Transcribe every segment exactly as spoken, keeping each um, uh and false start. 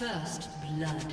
First blood.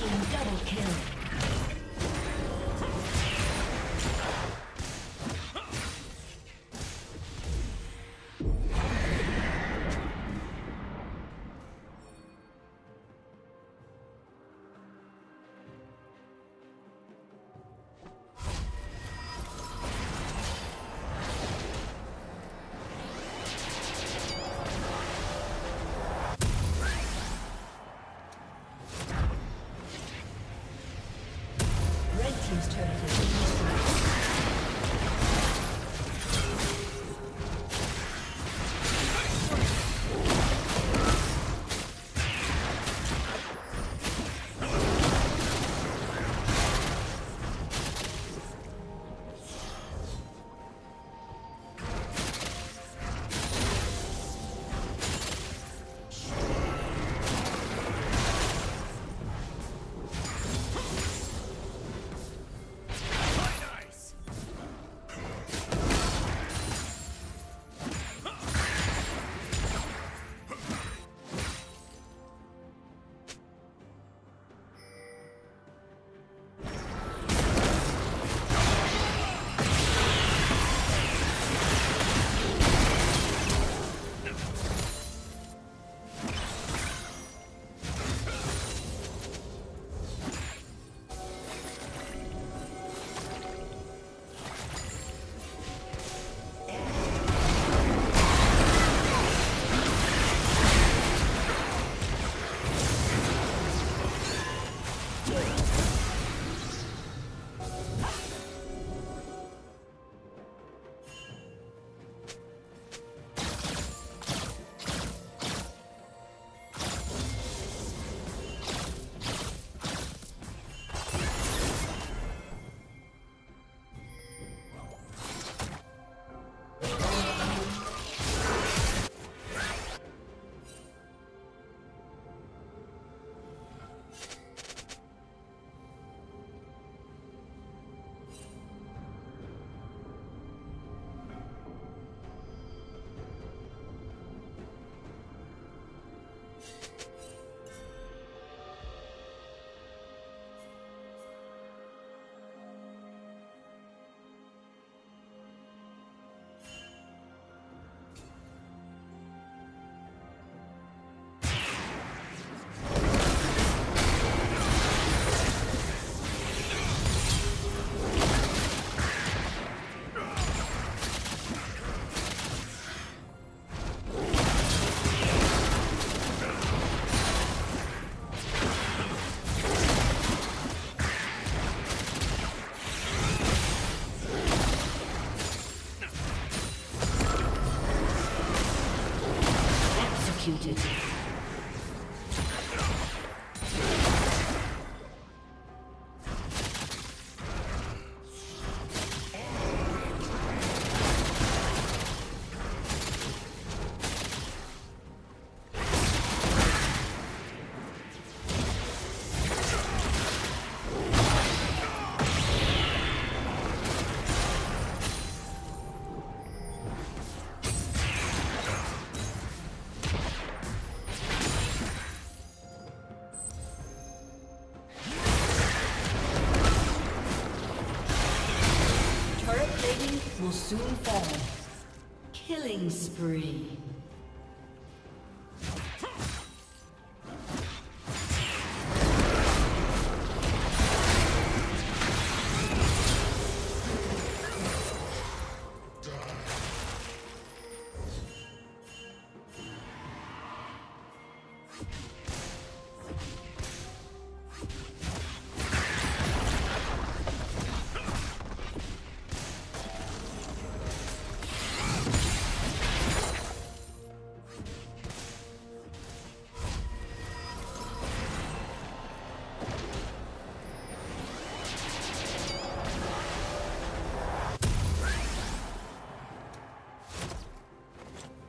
Team double kill. Will soon fall. Killing spree.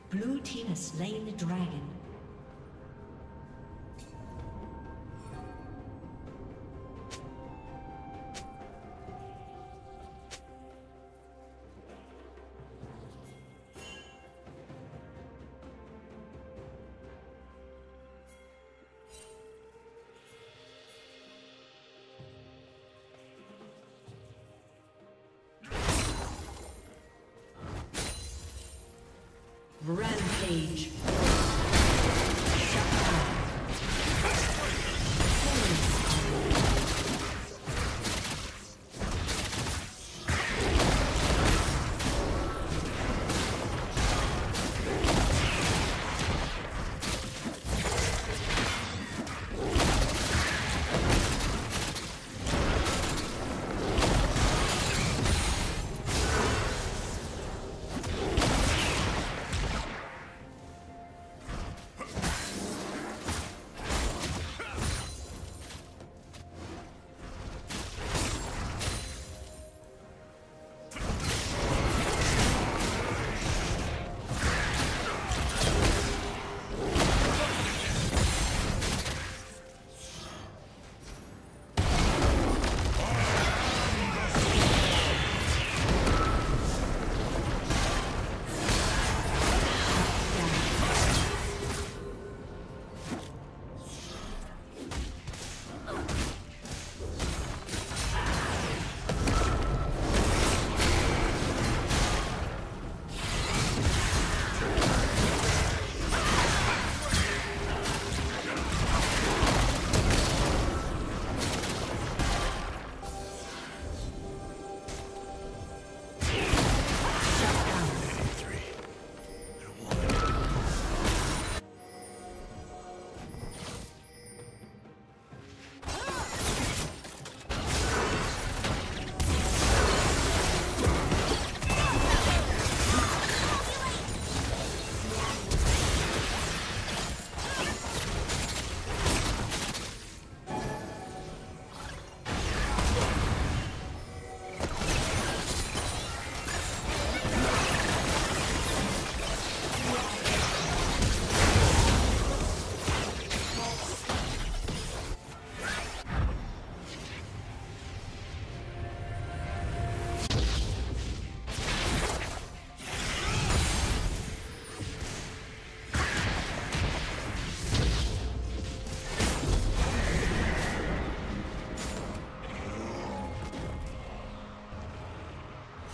Blue team has slain the dragon. Rampage.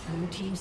Blue team's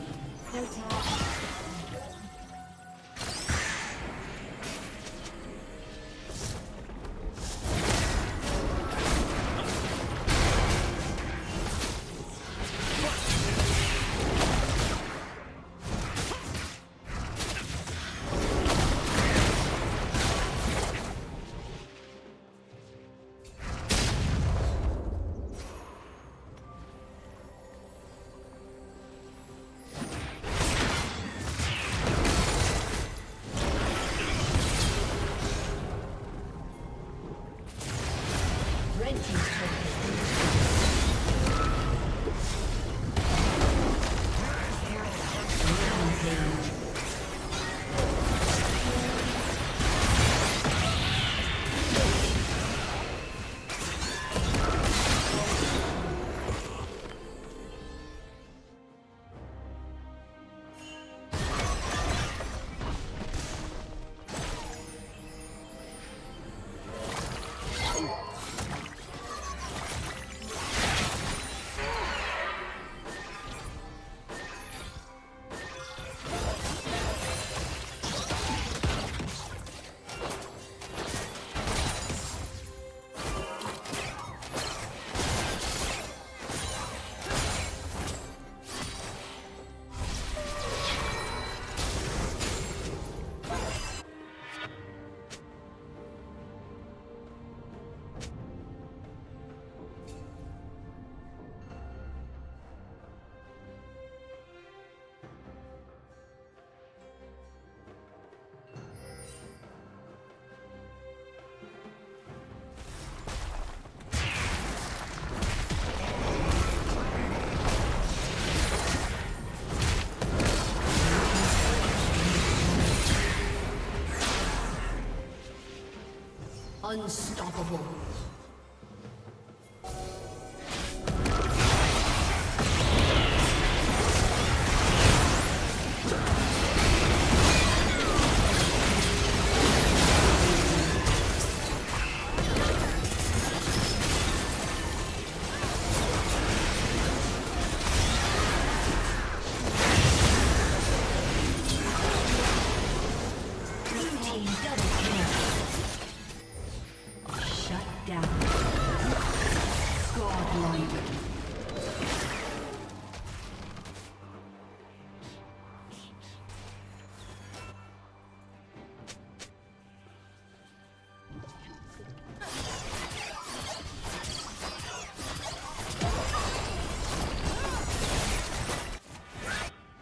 Attack. Unstoppable.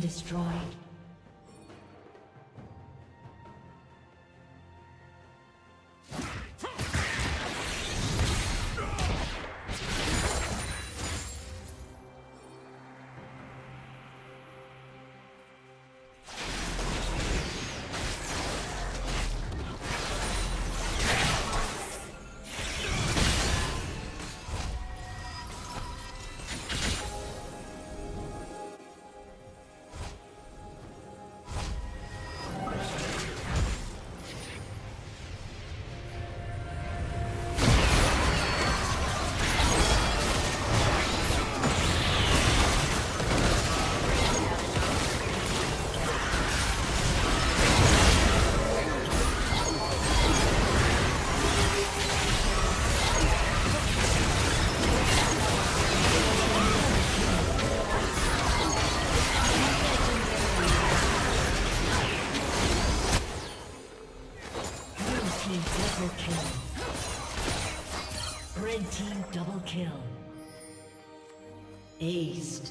Destroyed. Aced.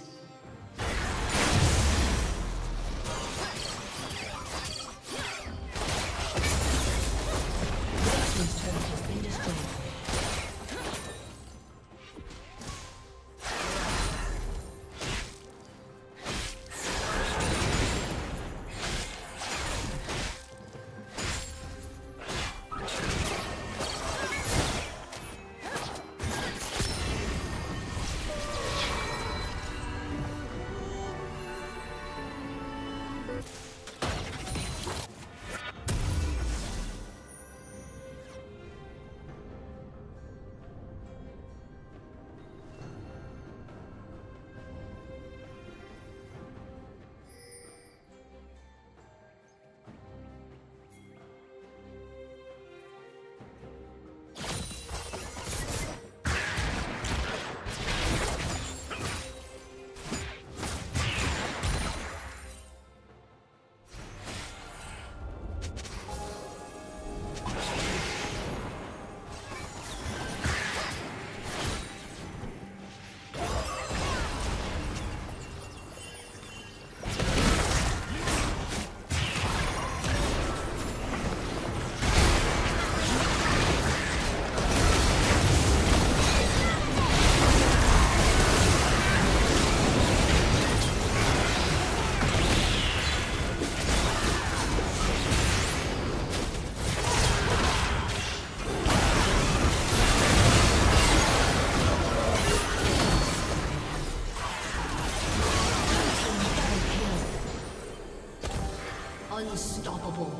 Unstoppable.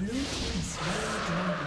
Blue team slain dragon.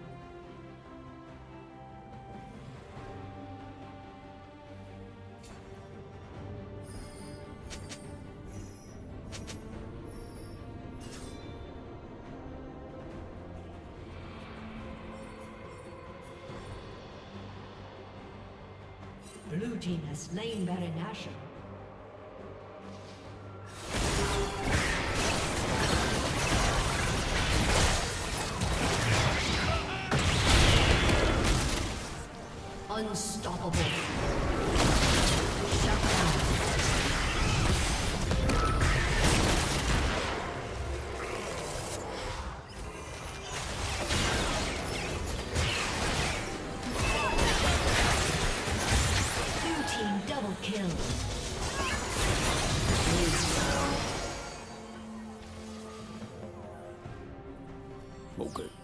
Blue team has slain Baron Nashor. Okay.